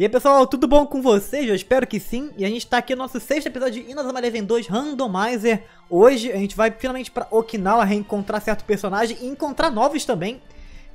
E aí pessoal, tudo bom com vocês? Eu espero que sim. E a gente tá aqui no nosso sexto episódio de Inazuma Eleven 2 Randomizer. Hoje a gente vai finalmente pra Okinawa reencontrar certo personagem e encontrar novos também.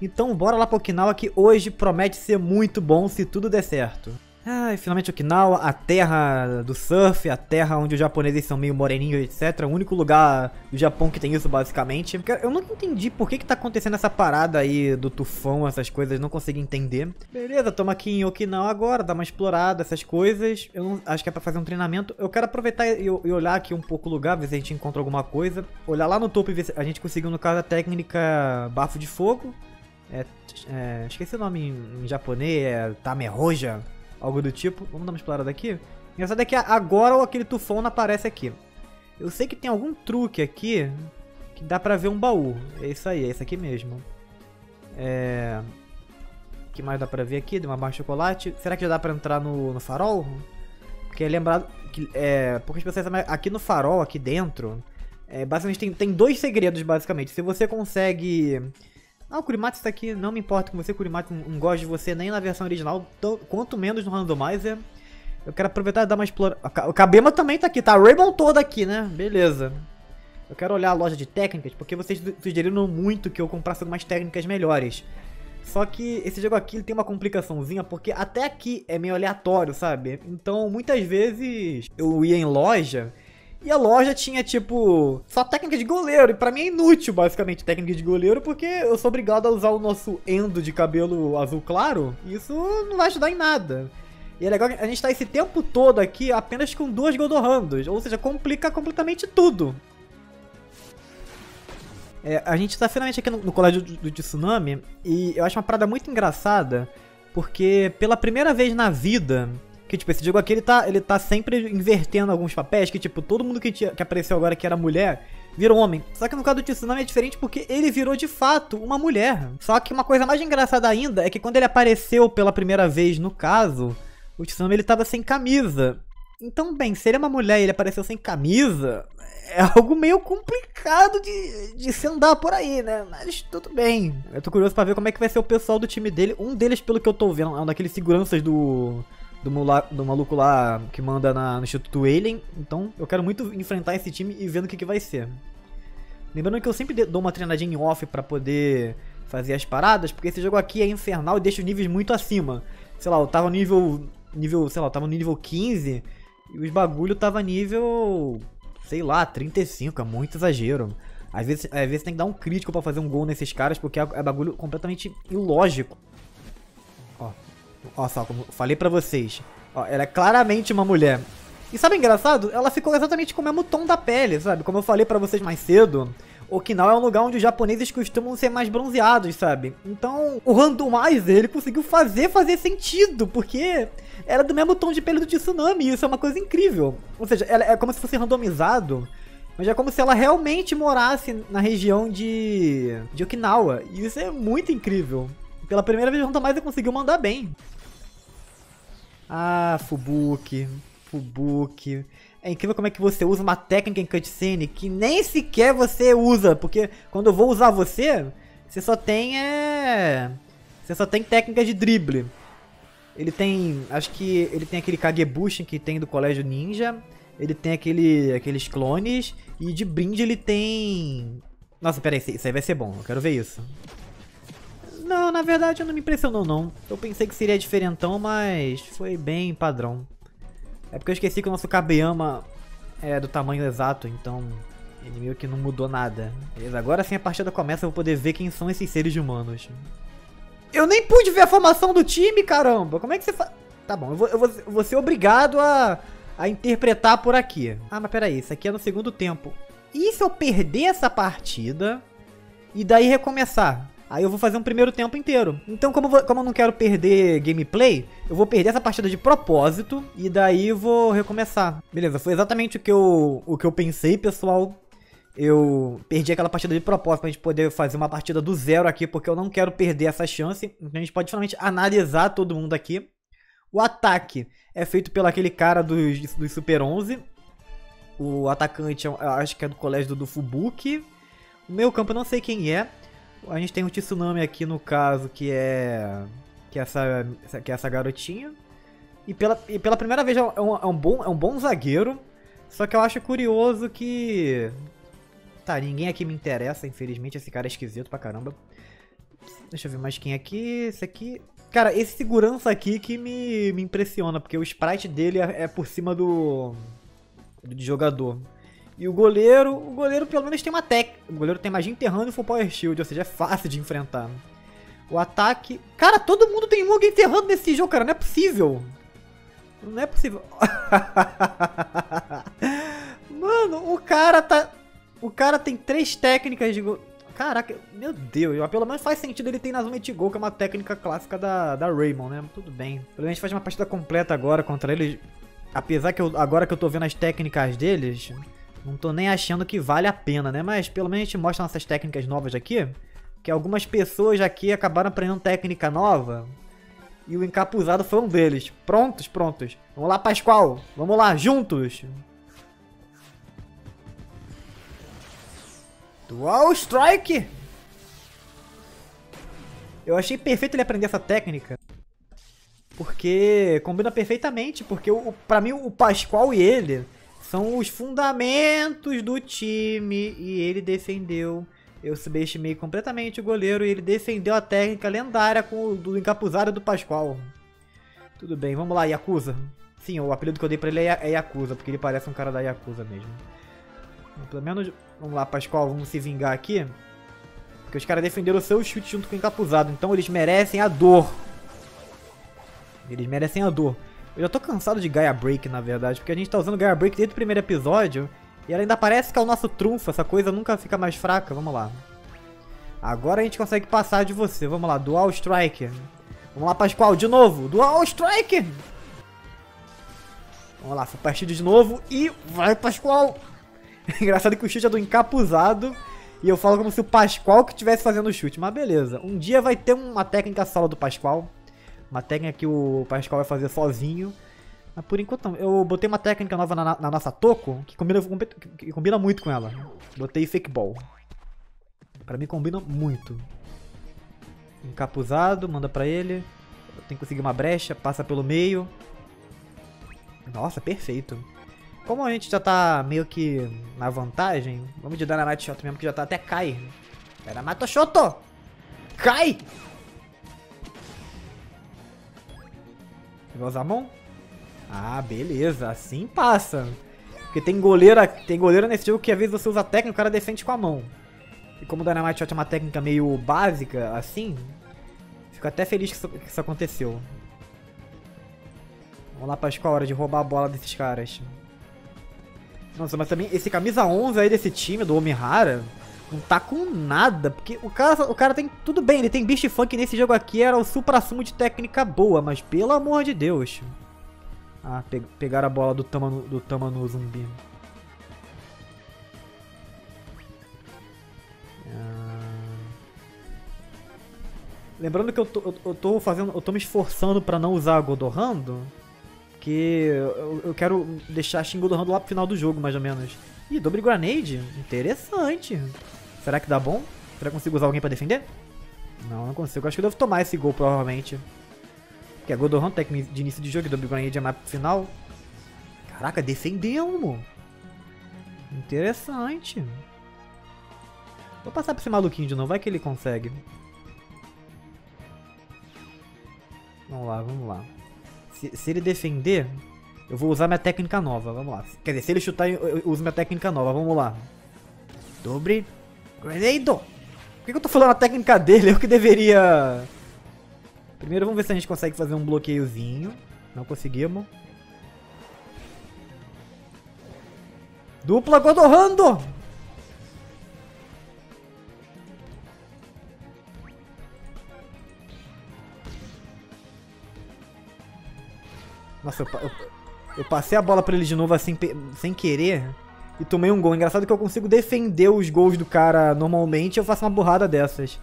Então bora lá pra Okinawa que hoje promete ser muito bom se tudo der certo. Ai, finalmente Okinawa, a terra do surf, a terra onde os japoneses são meio moreninhos, etc. O único lugar do Japão que tem isso, basicamente. Eu não entendi por que tá acontecendo essa parada aí do tufão, essas coisas, não consegui entender. Beleza, tamo aqui em Okinawa agora, dá uma explorada, essas coisas. Eu não, acho que é pra fazer um treinamento. Eu quero aproveitar e olhar aqui um pouco o lugar, ver se a gente encontra alguma coisa. Olhar lá no topo e ver se a gente conseguiu, no caso, a técnica bafo de fogo. Esqueci o nome em japonês, é Tame Roja. Algo do tipo. Vamos dar uma explorada aqui. Engraçado é que agora aquele tufão não aparece aqui. Eu sei que tem algum truque aqui que dá pra ver um baú. É isso aí, é isso aqui mesmo. O que mais dá pra ver aqui? Deu uma barra de chocolate. Será que já dá pra entrar no farol? Porque lembrado que poucas pessoas sabem, aqui no farol, aqui dentro, basicamente tem dois segredos, basicamente. Se você consegue... Ah, o Kurimatis tá aqui, não me importa com você, Kurimatis, não gosto de você nem na versão original, quanto menos no Randomizer. Eu quero aproveitar e dar uma explorada. O Kabema também tá aqui, tá? A Raybon toda aqui, né? Beleza. Eu quero olhar a loja de técnicas, porque vocês sugeriram muito que eu comprasse algumas técnicas melhores. Só que esse jogo aqui ele tem uma complicaçãozinha, porque até aqui é meio aleatório, sabe? Então, muitas vezes eu ia em loja... E a loja tinha, tipo, só técnica de goleiro. E pra mim é inútil, basicamente, técnica de goleiro, porque eu sou obrigado a usar o nosso Endo de cabelo azul claro. E isso não vai ajudar em nada. E é legal que a gente tá esse tempo todo aqui apenas com duas Godorandas. Ou seja, complica completamente tudo. A gente tá finalmente aqui no colégio do Tsunami. E eu acho uma parada muito engraçada, porque pela primeira vez na vida... Que, tipo, esse jogo aqui, ele tá sempre invertendo alguns papéis, que, tipo, todo mundo que apareceu agora que era mulher, virou homem. Só que no caso do Tsunami é diferente porque ele virou, de fato, uma mulher. Só que uma coisa mais engraçada ainda é que quando ele apareceu pela primeira vez, no caso, o Tsunami, ele tava sem camisa. Então, bem, se ele é uma mulher e ele apareceu sem camisa, é algo meio complicado de se andar por aí, né? Mas tudo bem. Eu tô curioso pra ver como é que vai ser o pessoal do time dele. Um deles, pelo que eu tô vendo, é um daqueles seguranças do maluco lá que manda no Instituto Alien. Então eu quero muito enfrentar esse time e vendo o que vai ser. Lembrando que eu sempre dou uma treinadinha em off pra poder fazer as paradas, porque esse jogo aqui é infernal e deixa os níveis muito acima. Sei lá, eu tava no nível 15 e os bagulho tava nível, sei lá, 35, é muito exagero. Às vezes tem que dar um crítico pra fazer um gol nesses caras, porque é bagulho completamente ilógico. Ó só, como falei pra vocês, ó, ela é claramente uma mulher. E sabe o engraçado? Ela ficou exatamente com o mesmo tom da pele, sabe? Como eu falei pra vocês mais cedo, Okinawa é um lugar onde os japoneses costumam ser mais bronzeados, sabe? Então, o Randomizer, ele conseguiu fazer sentido, porque era do mesmo tom de pele do Tsunami, e isso é uma coisa incrível. Ou seja, ela é como se fosse randomizado, mas é como se ela realmente morasse na região de Okinawa, e isso é muito incrível. Pela primeira vez o Randomizer conseguiu mandar bem. Ah, Fubuki. É incrível como é que você usa uma técnica em cutscene que nem sequer você usa. Porque quando eu vou usar você, você só tem técnica de drible. Ele tem, acho que ele tem aquele Kagebushin que tem do colégio ninja. Ele tem aqueles clones. E de brinde ele tem... Nossa, pera aí, isso aí vai ser bom, eu quero ver isso. Não, na verdade não me impressionou não. Eu pensei que seria diferentão, mas foi bem padrão. É porque eu esqueci que o nosso Kabeyama é do tamanho exato, então ele meio que não mudou nada. Beleza, agora sim a partida começa, eu vou poder ver quem são esses seres humanos. Eu nem pude ver a formação do time, caramba! Como é que você faz? Tá bom, eu vou ser obrigado a interpretar por aqui. Ah, mas peraí, isso aqui é no segundo tempo. E se eu perder essa partida e daí recomeçar? Aí eu vou fazer um primeiro tempo inteiro. Então como eu não quero perder gameplay, eu vou perder essa partida de propósito. E daí eu vou recomeçar. Beleza, foi exatamente o que eu pensei, pessoal. Eu perdi aquela partida de propósito pra gente poder fazer uma partida do zero aqui, porque eu não quero perder essa chance. Então a gente pode finalmente analisar todo mundo aqui. O ataque é feito pelo aquele cara dos Super 11. O atacante, acho que é do colégio do Fubuki. O meio campo eu não sei quem é. A gente tem o Tsunami aqui no caso, que é essa garotinha. E pela primeira vez é um bom zagueiro. Só que eu acho curioso que... Tá, ninguém aqui me interessa, infelizmente. Esse cara é esquisito pra caramba. Deixa eu ver mais quem é aqui. Esse aqui... Cara, esse segurança aqui que me impressiona. Porque o sprite dele é por cima do jogador. E o goleiro pelo menos tem uma tech. O goleiro tem magia enterrando e full power shield. Ou seja, é fácil de enfrentar. O ataque... Cara, todo mundo tem Mugen enterrando nesse jogo, cara. Não é possível. Não é possível. Mano, o cara tá... O cara tem 3 técnicas de... Caraca, meu Deus. Pelo menos faz sentido ele ter Inazuma Go, que é uma técnica clássica da Raybon, né? Tudo bem. Pelo menos a gente faz uma partida completa agora contra ele. Apesar que agora que eu tô vendo as técnicas deles, não tô nem achando que vale a pena, né? Mas pelo menos a gente mostra nossas técnicas novas aqui. Que algumas pessoas aqui acabaram aprendendo técnica nova. E o encapuzado foi um deles. Prontos, prontos. Vamos lá, Pascoal. Vamos lá, juntos. Dual Strike. Eu achei perfeito ele aprender essa técnica. Porque combina perfeitamente. Porque pra mim o Pascoal e ele são os fundamentos do time. E ele defendeu... Eu subestimei completamente o goleiro e ele defendeu a técnica lendária do encapuzado do Pascoal. Tudo bem, vamos lá, Yakuza. Sim, o apelido que eu dei pra ele é Yakuza, porque ele parece um cara da Yakuza mesmo. Pelo menos, vamos lá, Pascoal, vamos se vingar aqui. Porque os caras defenderam o seu chute junto com o encapuzado, então eles merecem a dor. Eles merecem a dor. Eu já tô cansado de Gaia Break, na verdade, porque a gente tá usando Gaia Break desde o primeiro episódio. E ela ainda parece que é o nosso trunfo, essa coisa nunca fica mais fraca. Vamos lá. Agora a gente consegue passar de você. Vamos lá, Dual Strike. Vamos lá, Pascoal, de novo. Dual Strike. Vamos lá, foi partido de novo. E vai, Pascoal. Engraçado que o chute é do encapuzado. E eu falo como se o Pascoal que estivesse fazendo o chute. Mas beleza. Um dia vai ter uma técnica solo do Pascoal. Uma técnica que o Pascoal vai fazer sozinho. Mas por enquanto não. Eu botei uma técnica nova na nossa Toco, que combina muito com ela. Botei Fake Ball. Pra mim combina muito. Encapuzado, manda pra ele. Eu tenho que conseguir uma brecha, passa pelo meio. Nossa, perfeito. Como a gente já tá meio que na vantagem, vamos de Dynamite Shot mesmo, que já tá até cai. Era Mato Shoto! Cai! Você vai usar a mão? Ah, beleza. Assim passa. Porque tem goleira nesse jogo que às vezes você usa a técnica e o cara defende com a mão. E como o Dynamite Shot é uma técnica meio básica, assim, fico até feliz que isso aconteceu. Vamos lá, Pascoal, hora de roubar a bola desses caras. Nossa, mas também esse camisa 11 aí desse time, do Umihara, não tá com nada. Porque o cara tem... Tudo bem, ele tem bicho funk nesse jogo aqui, era o supra-sumo de técnica boa, mas pelo amor de Deus... Ah, pegaram a bola do Tama no zumbi. Lembrando que eu tô me esforçando pra não usar a Godorando. Que eu quero deixar a Shin Godorando lá pro final do jogo, mais ou menos. Ih, Double Grenade? Interessante. Será que dá bom? Será que eu consigo usar alguém pra defender? Não, não consigo. Acho que eu devo tomar esse gol, provavelmente. Que é Godohan, técnica de início de jogo, do Grenade é mais pro final. Caraca, defendemos. Interessante. Vou passar pra esse maluquinho de novo, vai que ele consegue. Vamos lá, vamos lá. Se ele defender, eu vou usar minha técnica nova, vamos lá. Quer dizer, se ele chutar, eu uso minha técnica nova, vamos lá. Double Grenade. Por que eu tô falando a técnica dele? Eu que deveria... Primeiro vamos ver se a gente consegue fazer um bloqueiozinho. Não conseguimos. Dupla Godohan! Nossa, eu passei a bola pra ele de novo assim, sem querer. E tomei um gol. Engraçado que eu consigo defender os gols do cara normalmente e eu faço uma burrada dessas.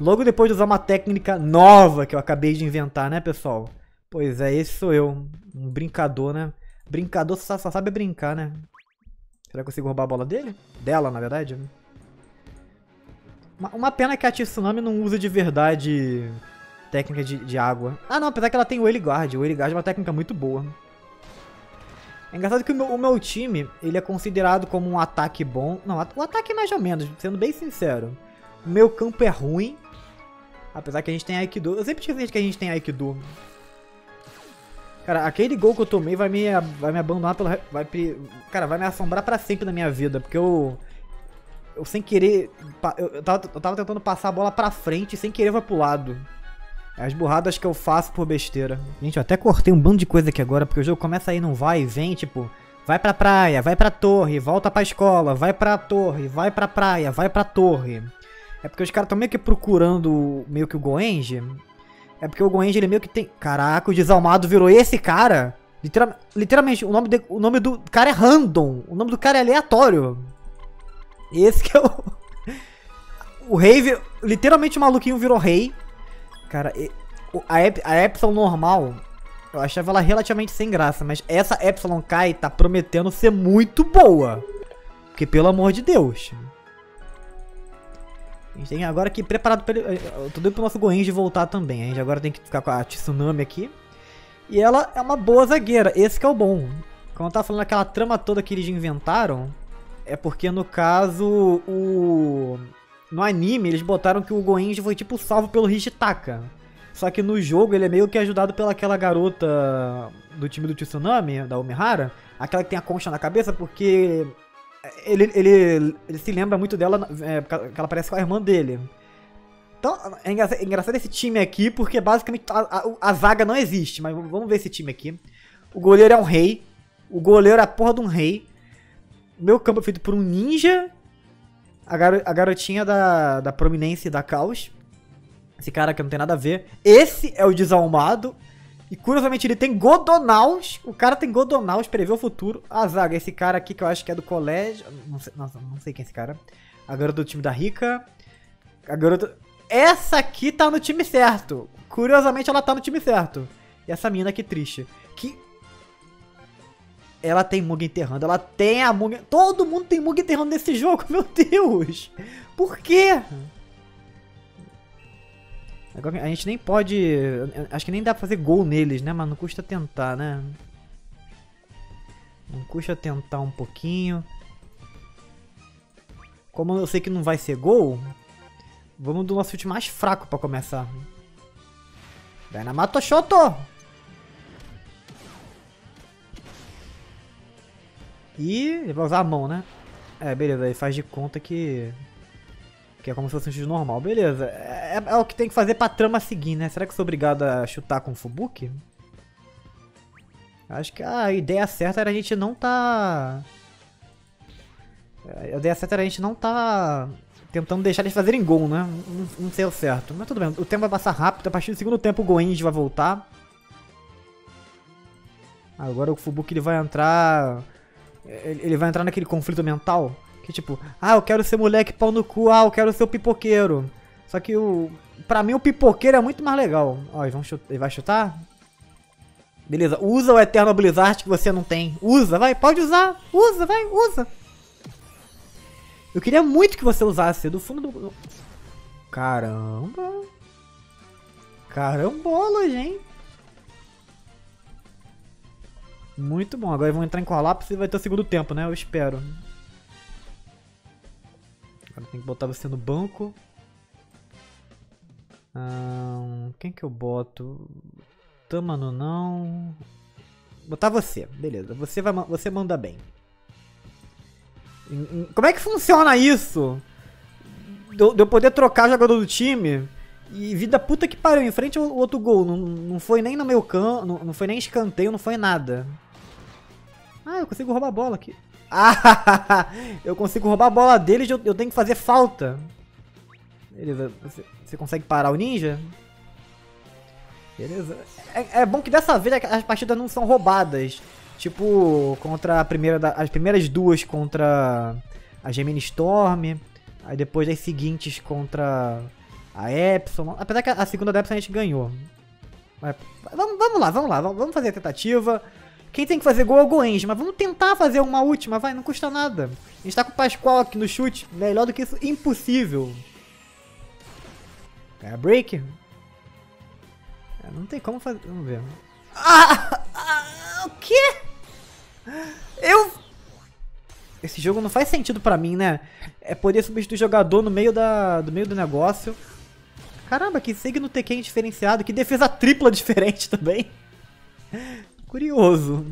Logo depois de usar uma técnica nova que eu acabei de inventar, né, pessoal? Pois é, esse sou eu. Um brincador, né? Brincador só sabe brincar, né? Será que eu consigo roubar a bola dele? Dela, na verdade. Uma pena que a Tsunami não usa de verdade técnica de água. Ah, não, apesar que ela tem o Eligard. O Eligard é uma técnica muito boa. É engraçado que o meu time, ele é considerado como um ataque bom. Não, o ataque é mais ou menos, sendo bem sincero. O meu campo é ruim. Apesar que a gente tem Aikido. Eu sempre esqueci que a gente tem Aikido. Cara, aquele gol que eu tomei vai me abandonar pelo... Cara, vai me assombrar pra sempre na minha vida. Porque eu sem querer... Eu tava tentando passar a bola pra frente e sem querer vai pro lado. As burradas que eu faço por besteira. Gente, eu até cortei um bando de coisa aqui agora, porque o jogo começa aí, não vai e vem, tipo... Vai pra praia, vai pra torre, volta pra escola, vai pra torre, vai pra praia, vai pra torre. É porque os caras estão meio que procurando meio que o Goenji. É porque o Goenji, ele meio que tem... Caraca, o desalmado virou esse cara? Literalmente, o nome do cara é random. O nome do cara é aleatório. Esse que é o... O rei... Literalmente o maluquinho virou rei. Cara, a Epson normal, eu achava ela relativamente sem graça, mas essa Epson Kai tá prometendo ser muito boa. Porque, pelo amor de Deus. A gente tem agora que preparado pra ele... Eu tô doido pro nosso Goenji voltar também. A gente agora tem que ficar com a Tsunami aqui. E ela é uma boa zagueira, esse que é o bom. Quando eu tava falando aquela trama toda que eles inventaram, é porque, no caso, no anime, eles botaram que o Goenji foi, tipo, salvo pelo Hishitaka. Só que no jogo, ele é meio que ajudado pela aquela garota do time do Tsunami, da Umihara. Aquela que tem a concha na cabeça, porque ele se lembra muito dela, porque ela parece com a irmã dele. Então, é engraçado esse time aqui, porque basicamente a zaga não existe. Mas vamos ver esse time aqui. O goleiro é um rei. O goleiro é a porra de um rei. Meu campo é feito por um ninja. A garotinha da Prominência e da Caos. Esse cara que não tem nada a ver. Esse é o desalmado. E curiosamente ele tem Godonaus. O cara tem Godonaus, prevê o futuro. A zaga, esse cara aqui que eu acho que é do colégio. Não sei, nossa, não sei quem é esse cara. A garota do time da Rica. A garota... Essa aqui tá no time certo. Curiosamente ela tá no time certo. E essa mina aqui triste. Que... Ela tem Mugen enterrando, ela tem a Mugen... Todo mundo tem Mugen enterrando nesse jogo, meu Deus! Por quê? Agora, a gente nem pode... Acho que nem dá pra fazer gol neles, né? Mas não custa tentar, né? Não custa tentar um pouquinho. Como eu sei que não vai ser gol, vamos do nosso chute mais fraco pra começar. Vai na Mato Shoto! E ele vai usar a mão, né? É, beleza, ele faz de conta que é como se fosse um chute normal. Beleza, é o que tem que fazer pra trama seguir, né? Será que eu sou obrigado a chutar com o Fubuki? Acho que a ideia certa era a gente não tá... A ideia certa era a gente não tá tentando deixar eles fazerem gol, né? Não sei o certo, mas tudo bem. O tempo vai passar rápido, a partir do segundo tempo o Goenji vai voltar. Agora o Fubuki, ele vai entrar... Ele vai entrar naquele conflito mental que tipo, ah, eu quero ser moleque pau no cu, ah, eu quero ser o pipoqueiro. Só que pra mim o pipoqueiro é muito mais legal. Ó, ele vai chutar? Beleza, usa o Eterno Blizzard que você não tem. Usa, vai, pode usar. Usa, vai, usa. Eu queria muito que você usasse do fundo do... Caramba. Carambola, gente. Muito bom, agora vão entrar em colapso e vai ter o segundo tempo, né? Eu espero. Agora tem que botar você no banco. Quem que eu boto? Tama não. Botar você, beleza. Você manda bem. Como é que funciona isso? De eu poder trocar jogador do time? E vida puta que pariu, em frente ao outro gol. Não foi nem no meu canto, não foi nem escanteio, não foi nada. Ah, eu consigo roubar a bola aqui. Ah, eu consigo roubar a bola deles, eu tenho que fazer falta. Beleza, você consegue parar o ninja? Beleza. É bom que dessa vez as partidas não são roubadas. Tipo, contra a primeira as primeiras duas contra a Gemini Storm. Aí depois as seguintes contra... A Epson, apesar que a segunda da Epson a gente ganhou. Mas, vamos lá, vamos fazer a tentativa. Quem tem que fazer gol é o Goenji, mas vamos tentar fazer uma última, vai, não custa nada. A gente tá com o Pascoal aqui no chute, melhor do que isso, impossível. Gaia Break. Não tem como fazer. Vamos ver. O quê? Esse jogo não faz sentido pra mim, né? É poder substituir o jogador no meio do negócio. Caramba, que segue no Tekken diferenciado. Que defesa tripla diferente também. Curioso.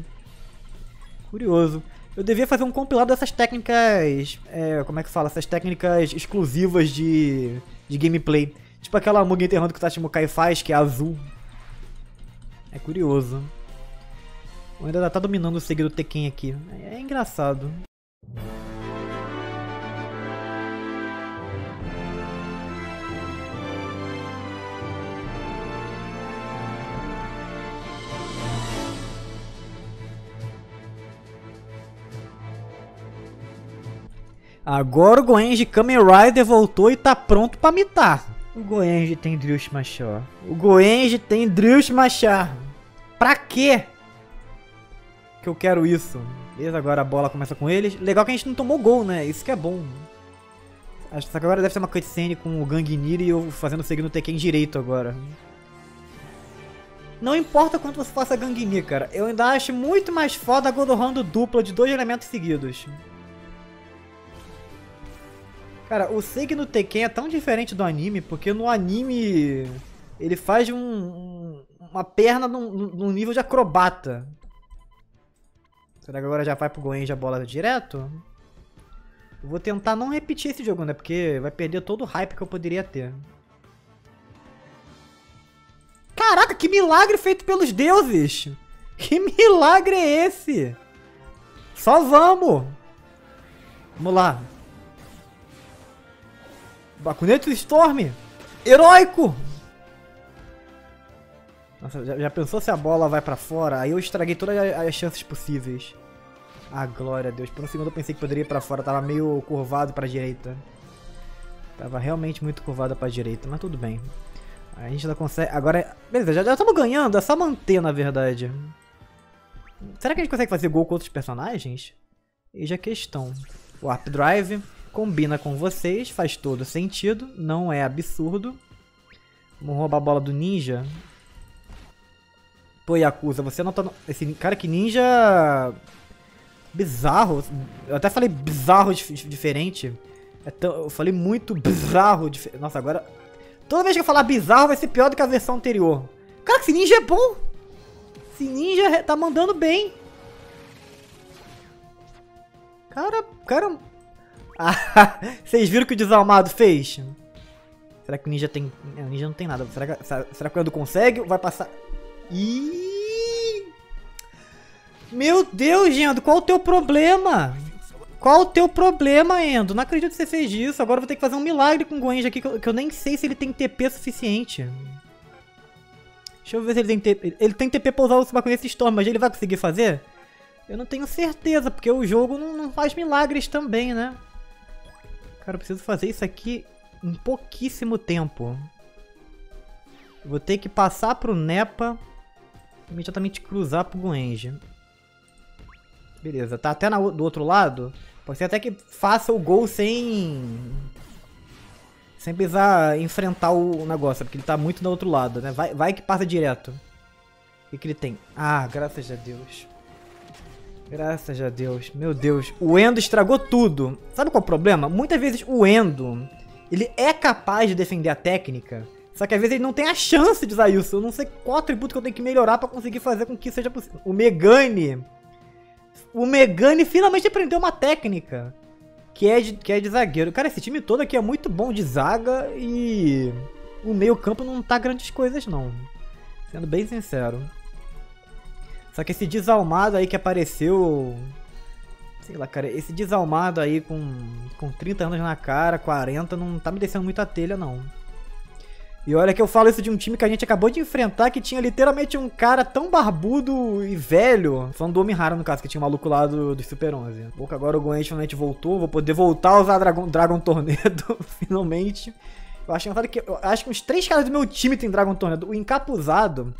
Curioso. Eu devia fazer um compilado dessas técnicas... como é que fala? Essas técnicas exclusivas de gameplay. Tipo aquela Mugen Interrando que o Tachi Mukai faz, que é azul. É curioso. O Endo ainda tá dominando o segredo Tekken aqui. É engraçado. Agora o Goenji Kamen Rider voltou e tá pronto pra mitar. O Goenji tem Drill Shemashar. O Goenji tem Drill Shemashar. Pra quê? Que eu quero isso. Beleza, agora a bola começa com eles. Legal que a gente não tomou gol, né? Isso que é bom. Acho que agora deve ser uma cutscene com o Gangnir e eu fazendo seguir no Tekken direito agora. Não importa quanto você faça Gangnir, cara. Eu ainda acho muito mais foda a Godohan dupla de 2 elementos seguidos. Cara, o Seiki no Tekken é tão diferente do anime, porque no anime ele faz uma perna num nível de acrobata. Será que agora já vai pro Goenji a bola direto? Eu vou tentar não repetir esse jogo, né? Porque vai perder todo o hype que eu poderia ter. Caraca, que milagre feito pelos deuses! Que milagre é esse? Só vamos! Vamos lá. Bakuneto Storm! Heróico! Nossa, já pensou se a bola vai pra fora? Aí eu estraguei todas as chances possíveis. Ah, glória a Deus. Por um segundo eu pensei que poderia ir pra fora. Tava meio curvado pra direita. Tava realmente muito curvado pra direita, mas tudo bem. A gente ainda consegue... Agora... Beleza, já estamos ganhando. É só manter, na verdade. Será que a gente consegue fazer gol com outros personagens? E já questão. Warp Drive... Combina com vocês, faz todo sentido, não é absurdo. Vamos roubar a bola do ninja. Pô, Yakuza, você não tá... No... Esse cara que ninja... Bizarro. Eu até falei bizarro diferente. Eu falei muito bizarro. Nossa, agora... Toda vez que eu falar bizarro vai ser pior do que a versão anterior. Cara, esse ninja é bom. Esse ninja tá mandando bem. Cara... Vocês viram o que o desalmado fez? Será que o ninja tem... O ninja não tem nada. Será que o Endo consegue? Vai passar... Ih! Meu Deus, Endo, qual o teu problema? Qual o teu problema, Endo? Não acredito que você fez isso. Agora eu vou ter que fazer um milagre com o Goenji aqui, que eu nem sei se ele tem TP suficiente. Deixa eu ver se ele tem TP... Ele tem TP pra usar o Bakuneto Storm, mas ele vai conseguir fazer? Eu não tenho certeza, porque o jogo não faz milagres também, né? Cara, eu preciso fazer isso aqui em pouquíssimo tempo. Vou ter que passar pro Nepa e imediatamente cruzar pro Goenji. Beleza, tá até do outro lado. Pode ser até que faça o gol sem precisar enfrentar o negócio, porque ele tá muito do outro lado, né? Vai que passa direto. O que ele tem? Ah, graças a Deus. Graças a Deus, meu Deus, o Endo estragou tudo. Sabe qual é o problema? Muitas vezes o Endo, ele é capaz de defender a técnica, só que às vezes ele não tem a chance de usar isso. Eu não sei qual atributo que eu tenho que melhorar pra conseguir fazer com que seja possível. O Megane finalmente aprendeu uma técnica, que é de zagueiro. Cara, esse time todo aqui é muito bom de zaga e o meio campo não tá grandes coisas não, sendo bem sincero. Só que esse desalmado aí que apareceu... Sei lá, cara. Esse desalmado aí com 30 anos na cara, 40, não tá me descendo muito a telha, não. E olha que eu falo isso de um time que a gente acabou de enfrentar, que tinha literalmente um cara tão barbudo e velho. Falando do Umihara, no caso, que tinha um maluco lá do Super 11. Pouco agora o Goenji finalmente voltou. Vou poder voltar a usar Dragon Tornado, finalmente. Eu acho engraçado que... Eu acho que uns 3 caras do meu time tem Dragon Tornado. O encapuzado...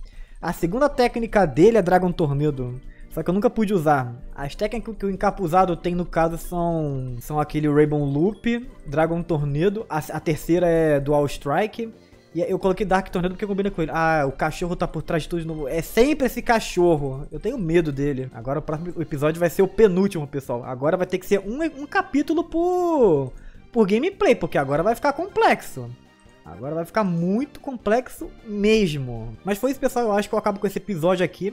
A segunda técnica dele é Dragon Tornado, só que eu nunca pude usar. As técnicas que o encapuzado tem, no caso, são aquele Raybon Loop, Dragon Tornado, a terceira é Dual Strike, E eu coloquei Dark Tornado porque combina com ele. Ah, o cachorro tá por trás de tudo de novo. É sempre esse cachorro. Eu tenho medo dele. Agora o próximo episódio vai ser o penúltimo, pessoal. Agora vai ter que ser um capítulo por gameplay, porque agora vai ficar complexo. Agora vai ficar muito complexo mesmo. Mas foi isso, pessoal. Eu acho que eu acabo com esse episódio aqui.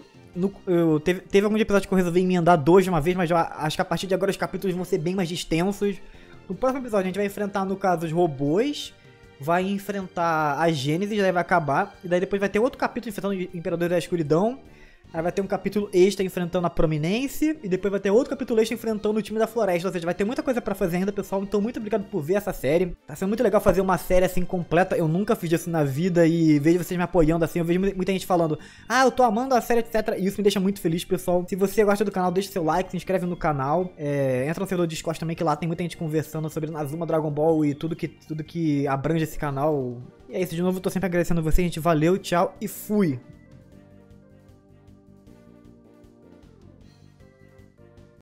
Teve alguns episódios que eu resolvi emendar dois de uma vez, mas eu acho que a partir de agora os capítulos vão ser bem mais extensos. No próximo episódio a gente vai enfrentar, no caso, os robôs. Vai enfrentar a Gênesis, daí vai acabar. E daí depois vai ter outro capítulo enfrentando o Imperador da Escuridão. Aí vai ter um capítulo extra enfrentando a Prominência. E depois vai ter outro capítulo extra enfrentando o time da Floresta. Ou seja, vai ter muita coisa pra fazer ainda, pessoal. Então, muito obrigado por ver essa série. Tá sendo muito legal fazer uma série assim completa. Eu nunca fiz isso na vida e vejo vocês me apoiando assim. Eu vejo muita gente falando, ah, eu tô amando a série, etc. E isso me deixa muito feliz, pessoal. Se você gosta do canal, deixa seu like, se inscreve no canal. Entra no servidor do Discord também, que lá tem muita gente conversando sobre Inazuma, Dragon Ball e tudo que abrange esse canal. E é isso, de novo, eu tô sempre agradecendo a vocês, gente. Valeu, tchau e fui!